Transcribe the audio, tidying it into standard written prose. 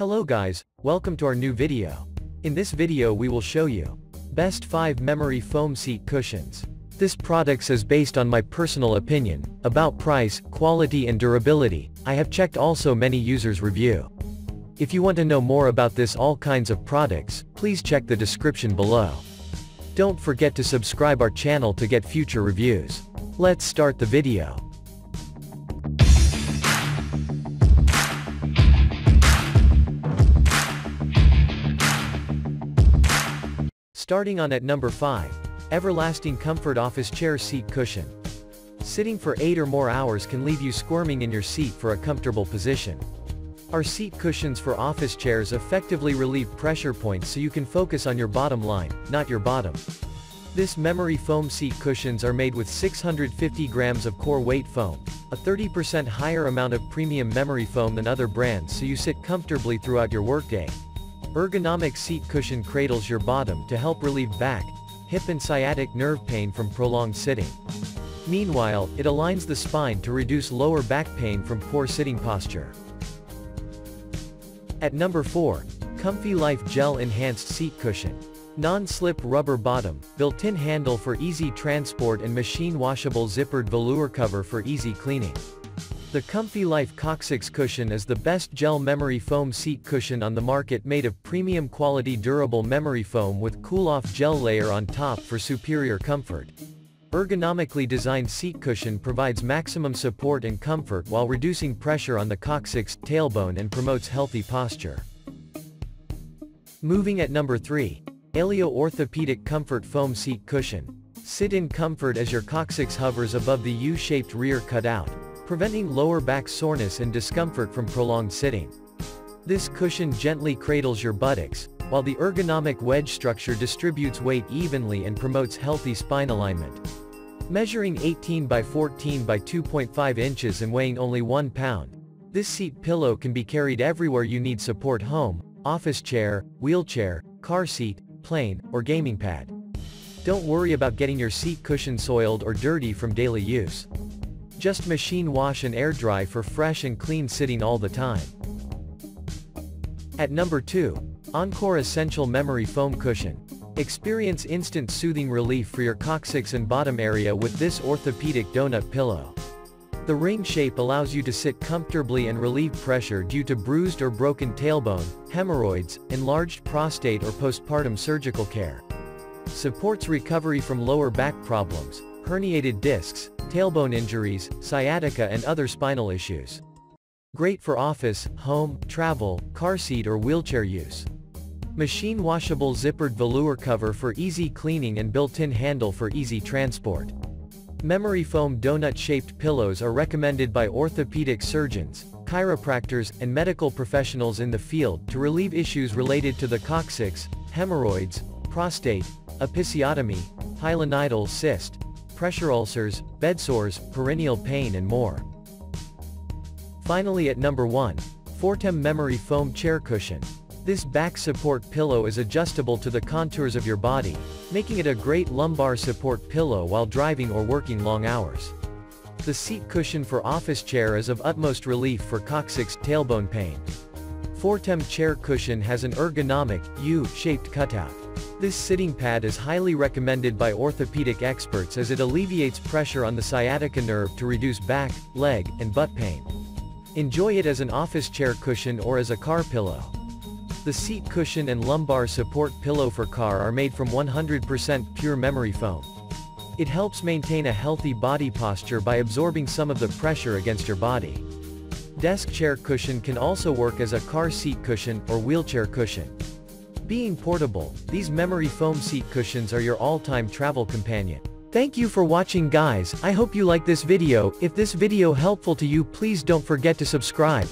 Hello guys, welcome to our new video. In this video we will show you best 5 memory foam seat cushions. This product is based on my personal opinion about price, quality and durability. I have checked also many users review. If you want to know more about this all kinds of products, please check the description below. Don't forget to subscribe our channel to get future reviews. Let's start the video. Starting on at number 5, Everlasting Comfort Office Chair Seat Cushion. Sitting for 8 or more hours can leave you squirming in your seat for a comfortable position. Our seat cushions for office chairs effectively relieve pressure points so you can focus on your bottom line, not your bottom. This memory foam seat cushions are made with 650 grams of core weight foam, a 30% higher amount of premium memory foam than other brands so you sit comfortably throughout your workday. Ergonomic seat cushion cradles your bottom to help relieve back, hip and sciatic nerve pain from prolonged sitting. Meanwhile, it aligns the spine to reduce lower back pain from poor sitting posture. At number 4, ComfiLife Gel Enhanced Seat Cushion. Non-slip rubber bottom, built-in handle for easy transport and machine washable zippered velour cover for easy cleaning. The ComfiLife Coccyx Cushion is the best gel memory foam seat cushion on the market, made of premium quality durable memory foam with cool-off gel layer on top for superior comfort. Ergonomically designed seat cushion provides maximum support and comfort while reducing pressure on the coccyx, tailbone and promotes healthy posture. Moving at number 3, Aylio Orthopedic Comfort Foam Seat Cushion. Sit in comfort as your coccyx hovers above the U-shaped rear cutout, preventing lower back soreness and discomfort from prolonged sitting. This cushion gently cradles your buttocks, while the ergonomic wedge structure distributes weight evenly and promotes healthy spine alignment. Measuring 18 by 14 by 2.5 inches and weighing only 1 pound, this seat pillow can be carried everywhere you need support: home, office chair, wheelchair, car seat, plane, or gaming pad. Don't worry about getting your seat cushion soiled or dirty from daily use. Just machine wash and air dry for fresh and clean sitting all the time. At number 2, Encore Essential Memory Foam Cushion. Experience instant soothing relief for your coccyx and bottom area with this orthopedic donut pillow. The ring shape allows you to sit comfortably and relieve pressure due to bruised or broken tailbone, hemorrhoids, enlarged prostate or postpartum surgical care. Supports recovery from lower back problems, herniated discs, tailbone injuries, sciatica and other spinal issues. Great for office, home, travel, car seat or wheelchair use. Machine washable zippered velour cover for easy cleaning and built-in handle for easy transport. Memory foam donut-shaped pillows are recommended by orthopedic surgeons, chiropractors, and medical professionals in the field to relieve issues related to the coccyx, hemorrhoids, prostate, episiotomy, pilonidal cyst, pressure ulcers, bedsores, perineal pain and more. Finally at number 1, Fortem Memory Foam Chair Cushion. This back support pillow is adjustable to the contours of your body, making it a great lumbar support pillow while driving or working long hours. The seat cushion for office chair is of utmost relief for coccyx, tailbone pain. Fortem Chair Cushion has an ergonomic, U-shaped cutout. This sitting pad is highly recommended by orthopedic experts as it alleviates pressure on the sciatica nerve to reduce back, leg, and butt pain. Enjoy it as an office chair cushion or as a car pillow. The seat cushion and lumbar support pillow for car are made from 100% pure memory foam. It helps maintain a healthy body posture by absorbing some of the pressure against your body. Desk chair cushion can also work as a car seat cushion or wheelchair cushion. Being portable, these memory foam seat cushions are your all-time travel companion. Thank you for watching guys, I hope you like this video. If this video helpful to you, please don't forget to subscribe.